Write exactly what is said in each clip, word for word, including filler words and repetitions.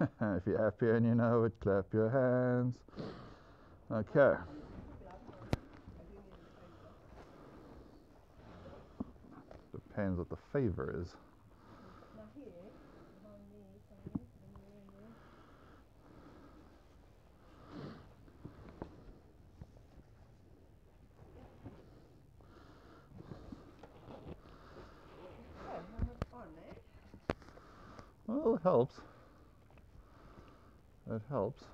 If you're happy and you know it, clap your hands. Okay. Depends what the favour is. Well, it helps. It helps.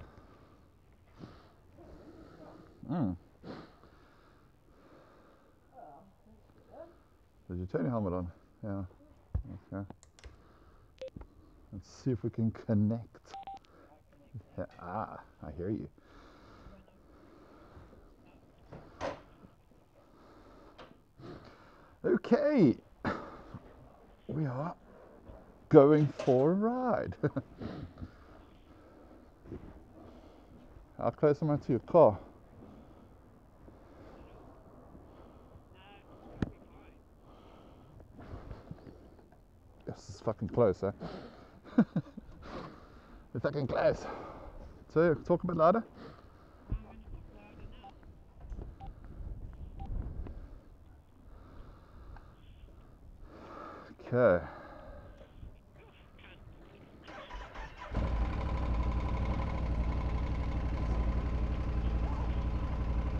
Mm. Did you turn your helmet on? Yeah. Okay. Let's see if we can connect. Yeah. Ah, I hear you. Okay. We are going for a ride. How close am I to your car? This is fucking close, eh? It's fucking close. So, talk a bit louder. Okay.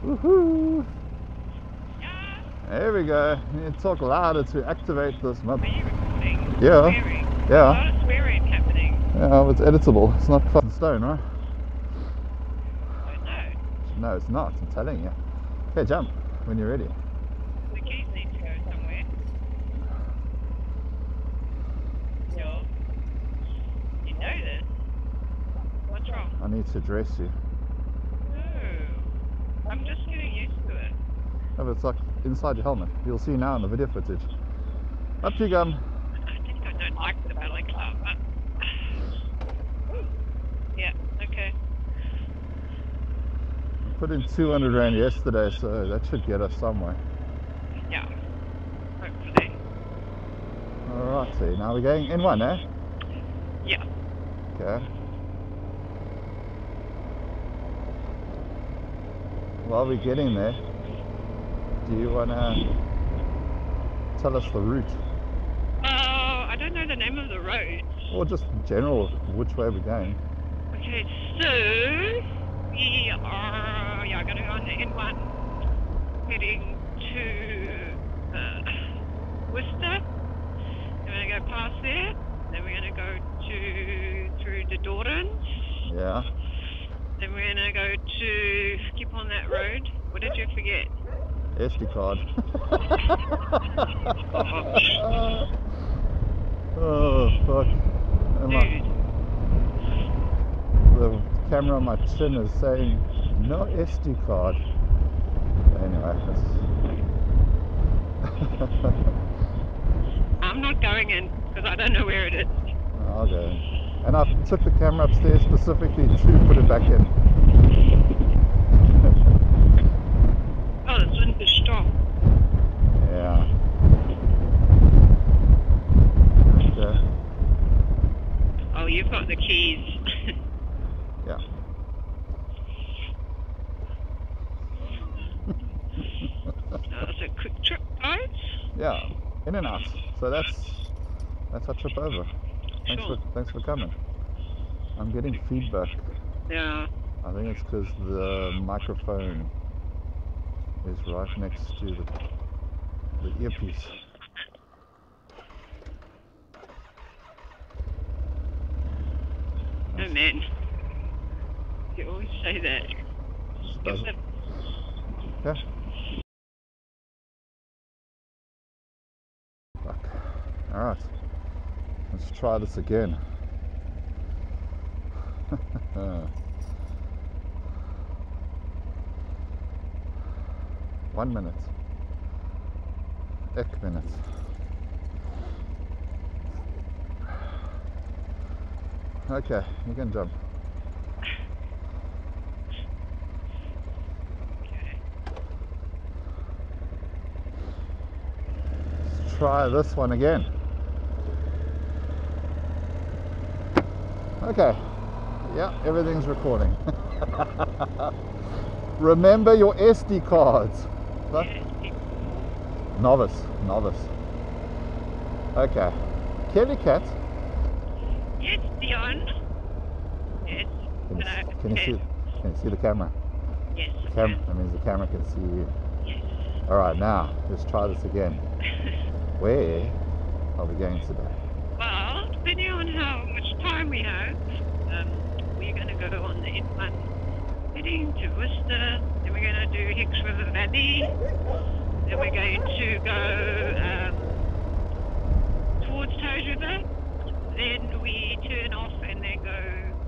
Woohoo! Yeah. There we go. You need to talk louder to activate this map. Are you recording? Yeah. Swearing. Yeah. A lot of swearing happening. Yeah, it's editable. It's not fucking stone, right? I don't know. No, it's not. I'm telling you. Okay, jump when you're ready. The keys need to go somewhere. No. You know this. What's wrong? I need to dress you. I'm just getting used to it. No, but it's like inside your helmet. You'll see now in the video footage. Up you go. I think I don't like the ballet club. Yeah, okay. I put in two hundred rand yesterday, so that should get us somewhere. Yeah, hopefully. Alrighty, now we're going N one, eh? Yeah. Okay. While we're getting there, do you want to tell us the route? Uh, I don't know the name of the road. Or just in general, which way we're going. Okay, so we are yeah, going to go on the N one, heading to uh, Worcester. We're going to go past there, then we're going to go to through the Doorn's. Yeah. Then we're going to go to, keep on that road. What did you forget? S D card. Oh, fuck. And dude. My, the camera on my chin is saying, no S D card. Anyway, that's... I'm not going in, because I don't know where it is. I'll go in. And I took the camera upstairs specifically to put it back in. Oh, the wind is strong. Yeah. Okay. Oh, you've got the keys. Yeah. That was a quick trip, guys. Yeah, in and out. So that's that's our trip over. Thanks, sure. for, thanks for coming. I'm getting feedback. Yeah. I think it's because the microphone is right next to the, the earpiece. Oh man. You always say that. Does it? Yeah. Fuck. Alright. Let's try this again. One minute. Eight minutes. Okay, you can jump. Okay. Let's try this one again. Okay. Yeah, everything's recording. Remember your S D cards. But novice, novice. Okay. Kelly Cat. Yes, Dion. Yes. Can you, hello. Can you, yes. See, can you see the camera? Yes. The cam that means the camera can see you. Yes. All right, now let's try this again. Where are we going today? Well, depending on how much time we have, um, we're going to go on the N one heading to Worcester. Then we're going to do Hex River Valley. Then we're going to go um, towards Toys River. Then we turn off and then go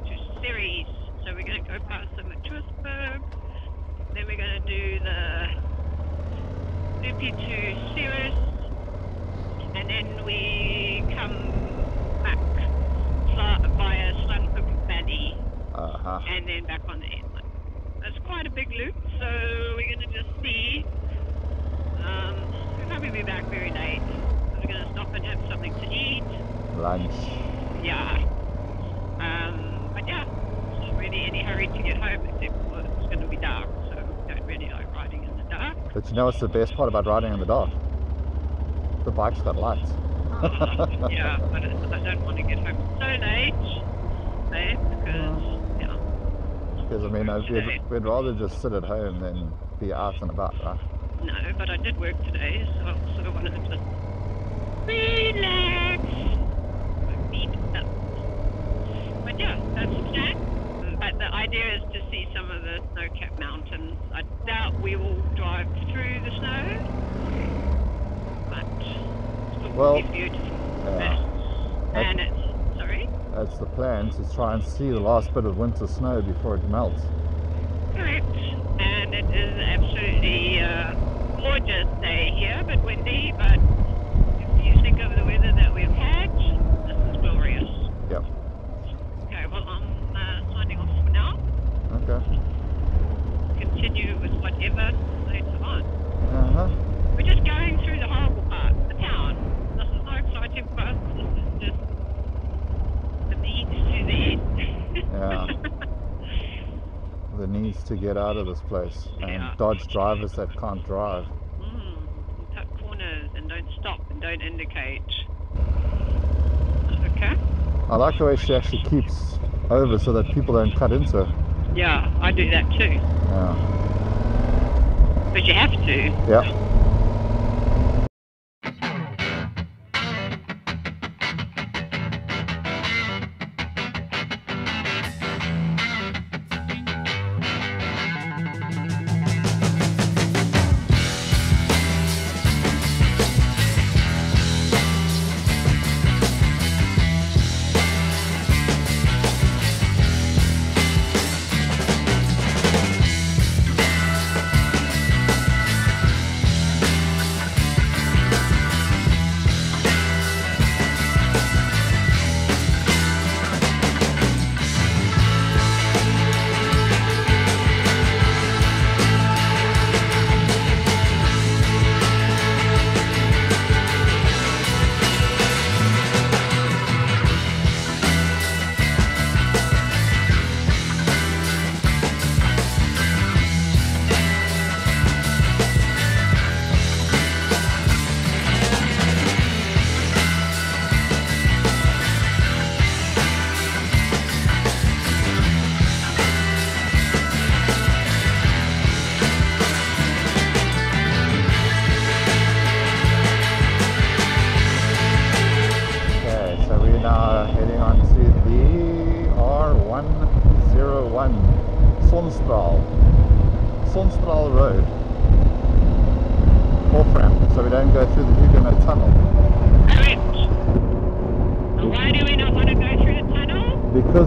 to Ceres. So we're going to go past the Matroosberg. Then we're going to do the loopy to Ceres. And then we come back via Sunhook Valley, uh-huh. And then back on the inlet. It's quite a big loop, so we're going to just see. Um, we'll probably be back very late. We're going to stop and have something to eat. Lunch. Yeah. Um, but yeah, it's not really any hurry to get home, except it's going to be dark, so we don't really like riding in the dark. But you know what's the best part about riding in the dark? The bike's got lights. uh, yeah, but I, I don't want to get home so late, mate, because, yeah. Because, I mean, we'd, we'd rather just sit at home than be out and about, right? No, but I did work today, so I sort of wanted to relax. Beat up. But, yeah, that's the plan. But the idea is to see some of the snow-capped mountains. I doubt we will drive through the snow. Well, yeah. And that's, it's, sorry? That's the plan, to try and see the last bit of winter snow before it melts. Correct, and it is absolutely uh, gorgeous day here, but windy, but if you think of the weather that we've had, this is glorious. Yep. Okay, well I'm uh, signing off for now. Okay. Continue with whatever later on. Uh-huh. We're just going through the horrible part, the town. Exciting for us. This is just the needs to the end. Yeah. The needs to get out of this place and yeah. Dodge drivers that can't drive. Mm, cut corners and don't stop and don't indicate. Okay. I like the way she actually keeps over so that people don't cut into her. Yeah, I do that too. Yeah. But you have to. Yeah.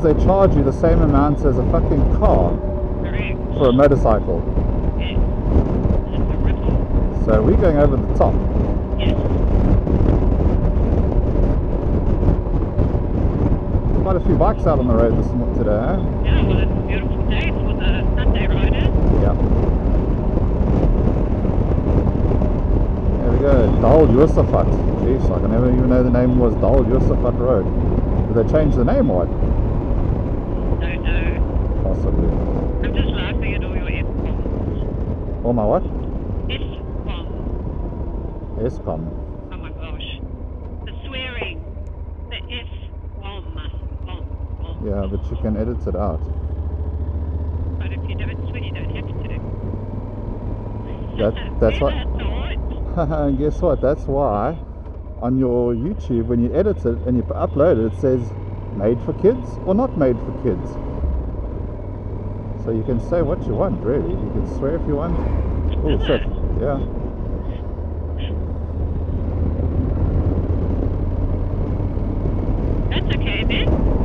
They charge you the same amount as a fucking car. Correct. For a motorcycle. Yes. That's a ripple. So we're going over the top. Yes. Quite a few bikes out on the road this today. Yeah, well it's a beautiful day for the Sunday riders. Yeah. There we go, Dal Josefat. Jeez, I can never even know the name was Dal Josefat Road. Did they change the name or what? don't know. Possibly. I'm just laughing at all your S P O Ms. All my what? S P O M. S P O M. Yeah, but you can edit it out. But if you do it, sweet, you don't have to do it. That, that's what... Guess what? That's why on your YouTube, when you edit it and you upload it, it says made for kids or not made for kids. So you can say what you want, really. You can swear if you want. Oh, shit. Yeah. That's okay, then.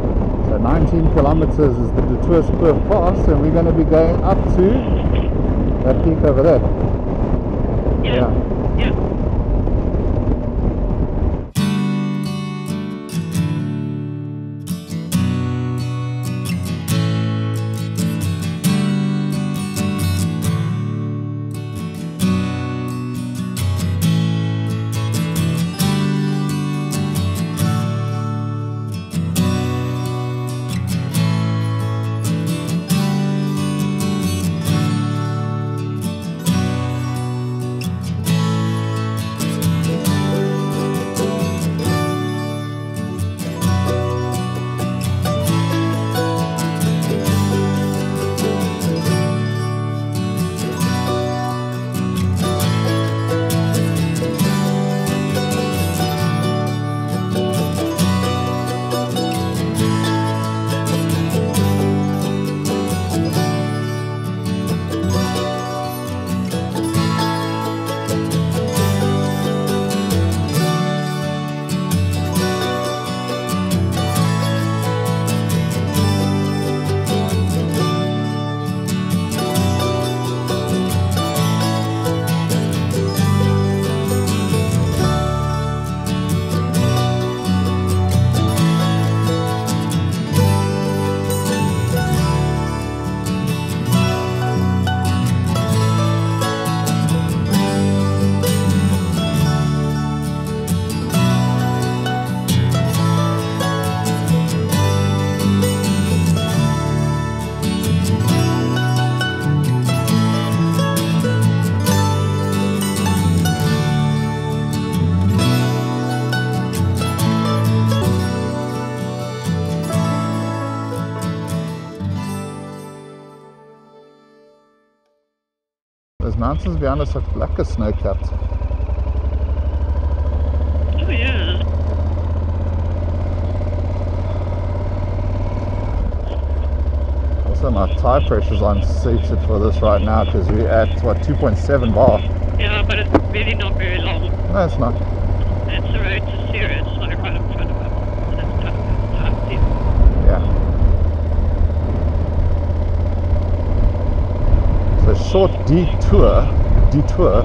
So nineteen kilometers is the Du Toits Kloof Pass, and we're going to be going up to that peak over there. Yeah. Yeah. Yeah. Mountains behind us look like a snow capped. Oh yeah. Also my tire pressure's unsuited for this right now because we're at what, two point seven bar. Yeah, but it's really not very long. No, it's not. That's the road to Ceres, like right in front of us. So that's kind of tough here. Yeah. So short detour, detour,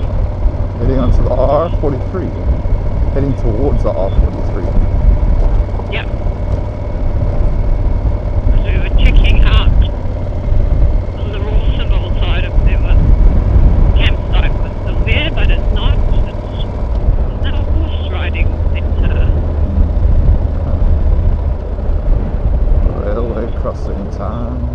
heading onto the R forty-three, heading towards the R forty-three. Yep. Because we were checking out on the raw signal side if there was a campsite was still there, but it's not. It's not a horse riding centre. Railway crossing town.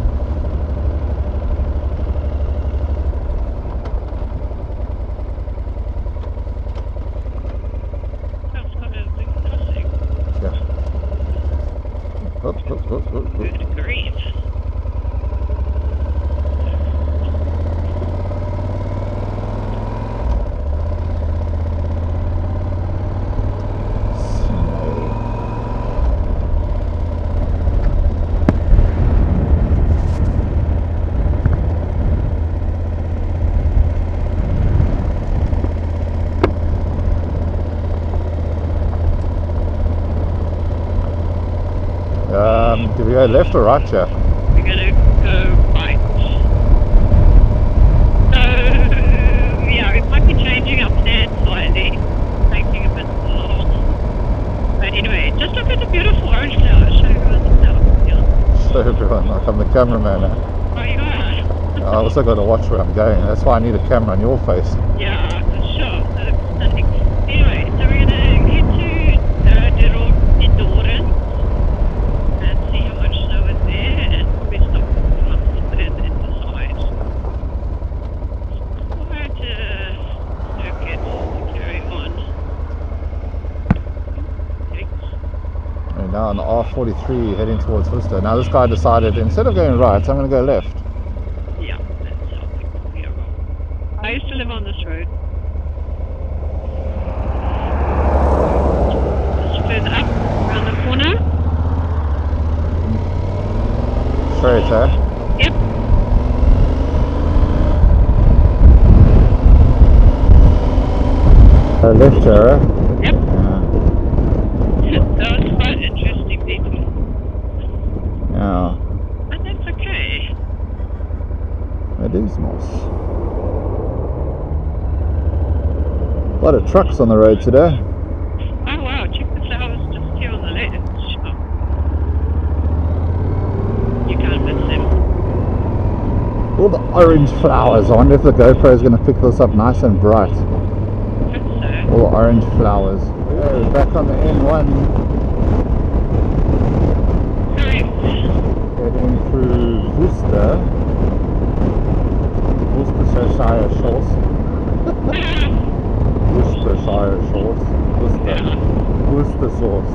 Go left or right here? We're going to go right. So, yeah, it might be changing our plan slightly, taking a bit long. But anyway, just look at the beautiful orange flower. Show everyone the flower. Yeah. Show everyone, like I'm the cameraman now. Oh, you are? I also got to watch where I'm going, that's why I need a camera on your face. Yeah, for sure. So, stunning. Anyway, so we're going to head to uh, Doorn's East Township. See how much snow is there, and now on the R forty-three heading towards Worcester. Now this guy decided, instead of going right, I'm going to go left. Yeah, that's something we are wrong. I used to live on this road. Just further up, around the corner. Straight, eh? Uh, left here, yep. Yeah. That was quite interesting, people. Yeah. But that's okay. It is nice. A lot of trucks on the road today. Oh wow, check the flowers just here on the left. Oh. You can't miss them. All the orange flowers. I wonder if the GoPro is going to pick this up nice and bright. All orange flowers. We're back on the N one. Sorry. Heading through Worcester. Worcestershire Shores. Worcestershire Shores. Worcester. Worcester sauce.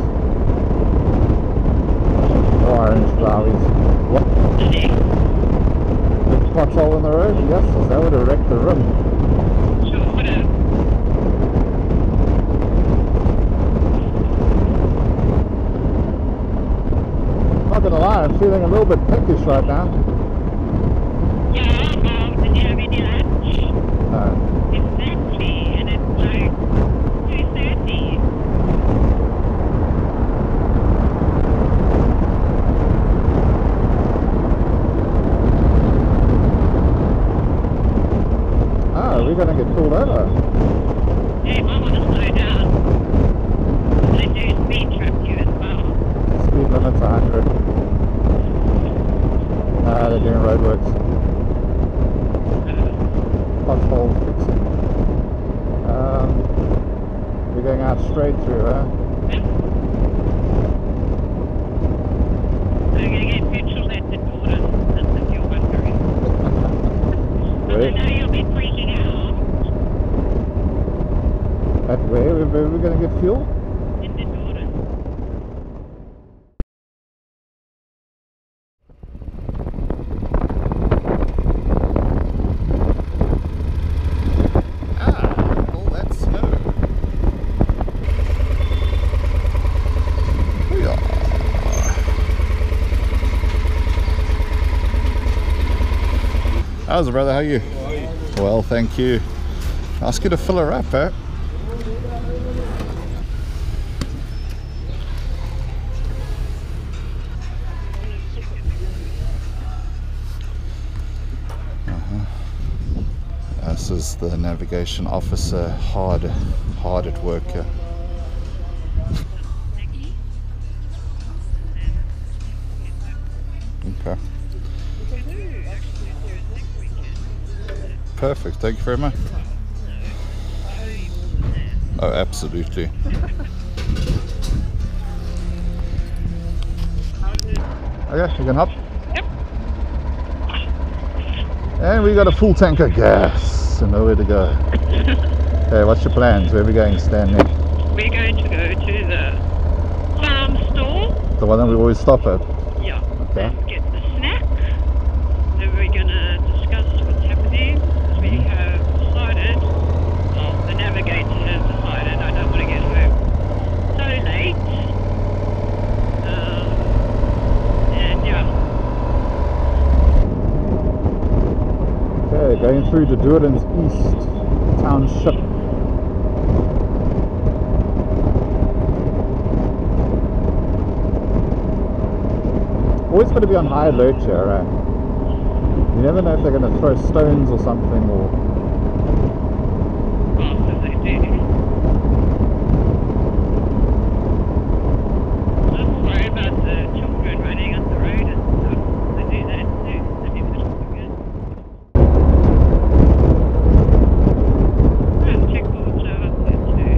Orange flowers. What? Big pothole on the road? Yes, that would have wrecked the rim. Not gonna lie, I'm feeling a little bit peckish right now. Yeah, um, did you have any lunch? No. Exactly, and it's like two thirty. Oh, we're gonna get pulled over. Hey, I wanna slow down. They do speed trap you as well. Speed limit's one hundred. Ah, they're doing roadworks. Pothole fixing. Um, we're going out straight through, huh? We're going to get petrol at the border, that's if you're wondering. Where? I know you'll be freaking out. At where? Where are we going to get fuel? How's it, brother? How are you? How are you? Well, thank you. Ask you to fill her up, eh? Uh-huh. This is the navigation officer, hard, hard at work. Uh. Okay. Perfect, thank you very much. Oh, absolutely. Okay, you can hop. Yep. And we got a full tank of gas and nowhere to go. Okay, what's your plans? Where are we going, Stanley? We're going to go to the farm store. The one that we always stop at? Yeah. Okay. Get the snack. Then we're going to discuss what's happening. We have decided, well, the navigator has decided I don't want to get home so late, um, and yeah. Okay, going through to Doorn's East Township. Always got to be on high alert here, right? You never know if they're going to throw stones or something, or... Well, they do. Don't worry about the children running up the road and stuff. They do that too. They do that for good. Oh, check all the job up there too.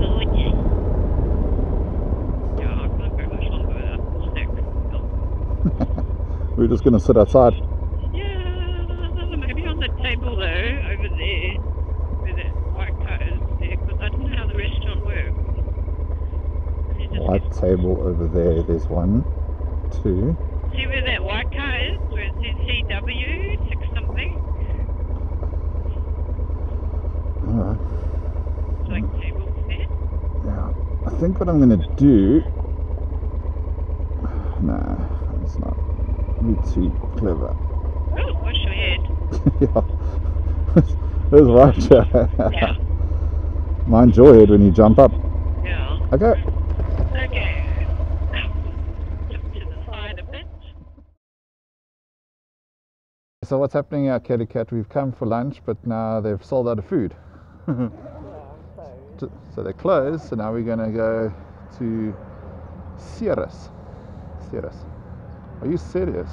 Oh, yeah. Yeah, I've got very much longer without the snack. We're just going to sit outside. light table over there. There's one, two. See where that white car is? Where it says C W, six something? Alright. Like tables there? Yeah. I think what I'm going to do... Nah, it's not really too clever. Oh, wash your head. Yeah. That's right. Yeah. Mind your head when you jump up. Yeah. Okay. Okay. Jump to the side a bit. So what's happening out Cat Cat? We've come for lunch, but now they've sold out of food. So they're closed. So now we're going to go to Ceres. Ceres. Are you serious?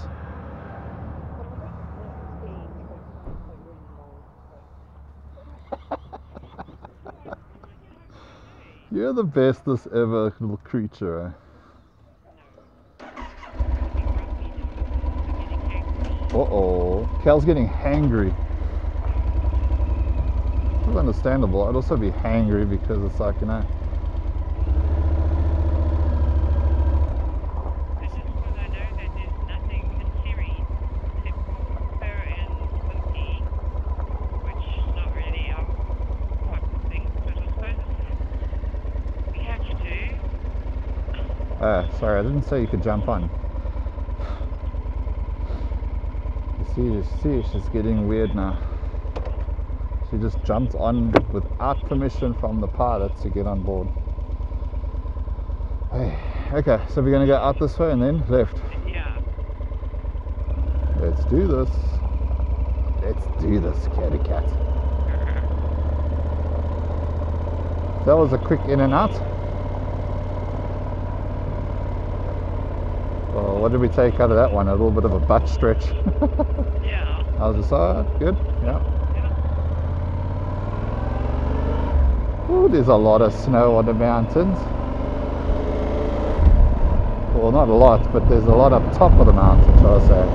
You're the bestest ever little creature. Eh? Uh-oh. Cal's getting hangry. That's understandable. I'd also be hangry because it's like, you know, sorry, I didn't say you could jump on. You see, you see, she's getting weird now. She just jumped on without permission from the pilot to get on board. Hey, okay, so we're going to go out this way and then left. Yeah. Let's do this. Let's do this, Catty Cat. That was a quick in and out. Well, what did we take out of that one? A little bit of a butt stretch. Yeah. How's the side? Good? Yeah. Yeah. Ooh, there's a lot of snow on the mountains. Well, not a lot, but there's a lot up top of the mountain, shall I say.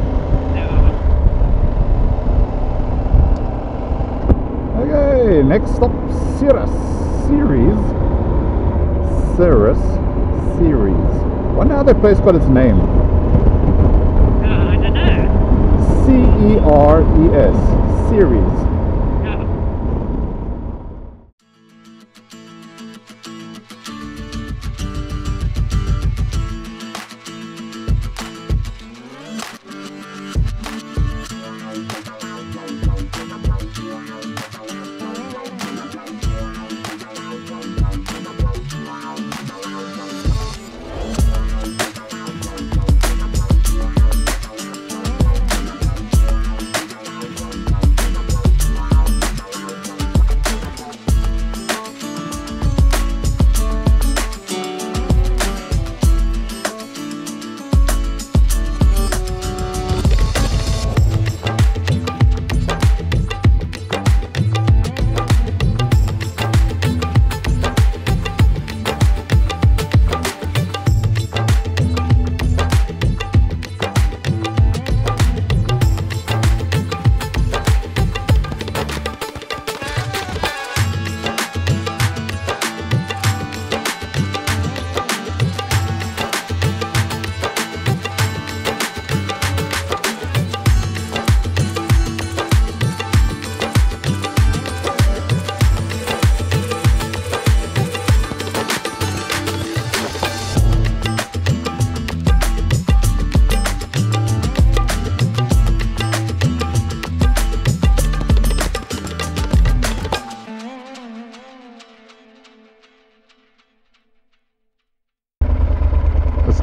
Okay, next stop, Ceres. Ceres. Ceres. Ceres. I wonder how that place got its name. Uh, I don't know. C E R E S. Ceres.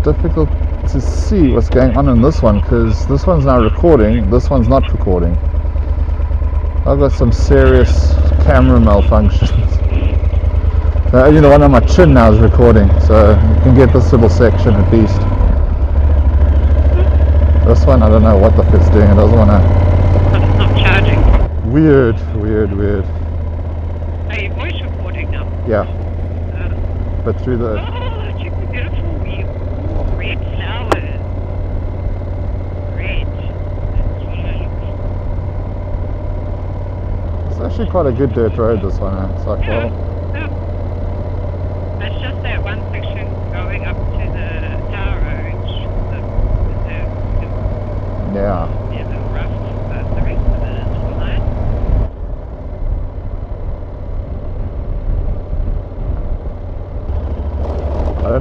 Difficult to see what's going on in this one because this one's now recording, this one's not recording. I've got some serious camera malfunctions. Now, only the one on my chin now is recording, so you can get this little section at least. This one, I don't know what the fuck's doing, it doesn't want to... It's not charging. Weird, weird, weird. Are you voice recording now? Yeah. Uh, but through the... Actually quite a good dirt road this one, eh? It's like, yeah, well, yeah. It's just that one section going up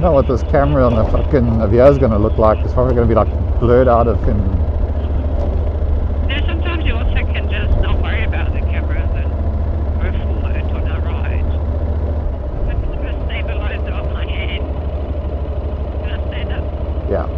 don't know what this camera on the fucking Avio is going to look like. It's probably going to be like blurred out of him. Yeah, sometimes you also can just not worry about the camera and go for it on a ride. But it's the stabilizer on my hand. Can I stand up? Yeah.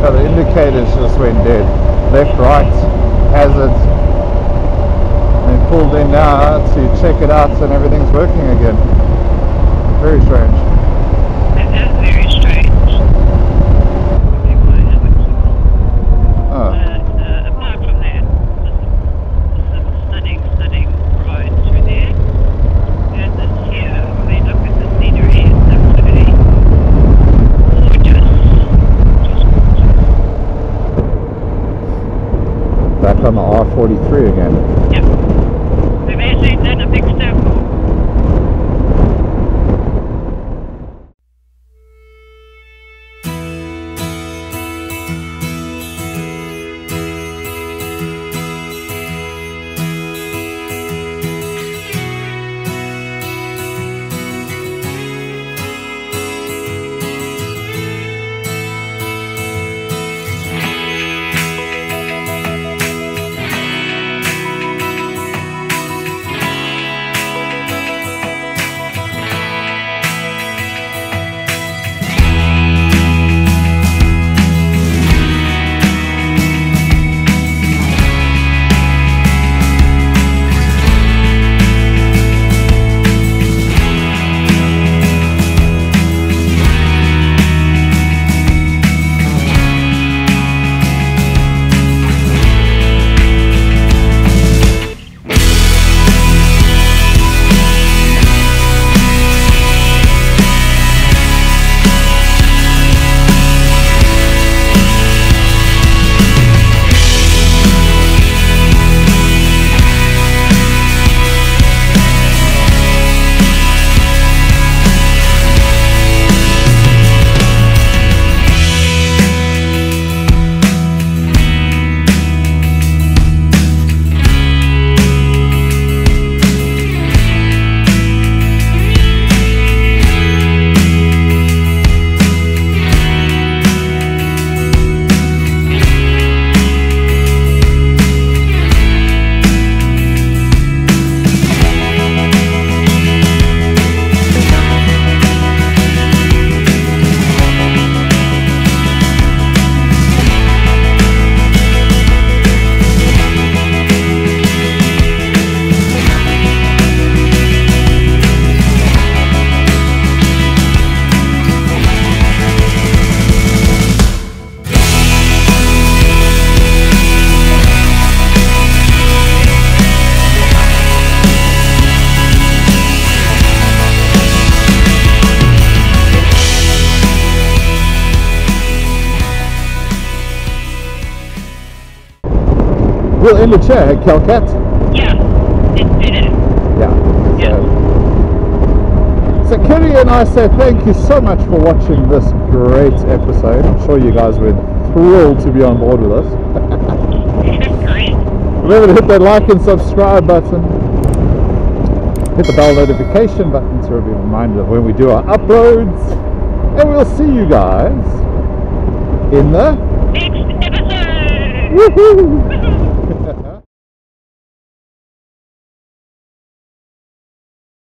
So the indicators just went dead. Left, right, hazards, and pulled in now to check it out, and everything's working again. Very strange. That is very strange. Oh. But uh, apart from that, this is a stunning, stunning road through there. And this here, when they look at the scenery, it's absolutely gorgeous. back on the R forty-three again. Yep. We've actually done a big step. In the chair at Calcat? Yeah, it, it is. Yeah. yeah. So, so Kerry and I say thank you so much for watching this great episode. I'm sure you guys were thrilled to be on board with us. Great. Remember to hit that like and subscribe button. Hit the bell notification button to be reminded of when we do our uploads. And we'll see you guys in the next episode. Woohoo!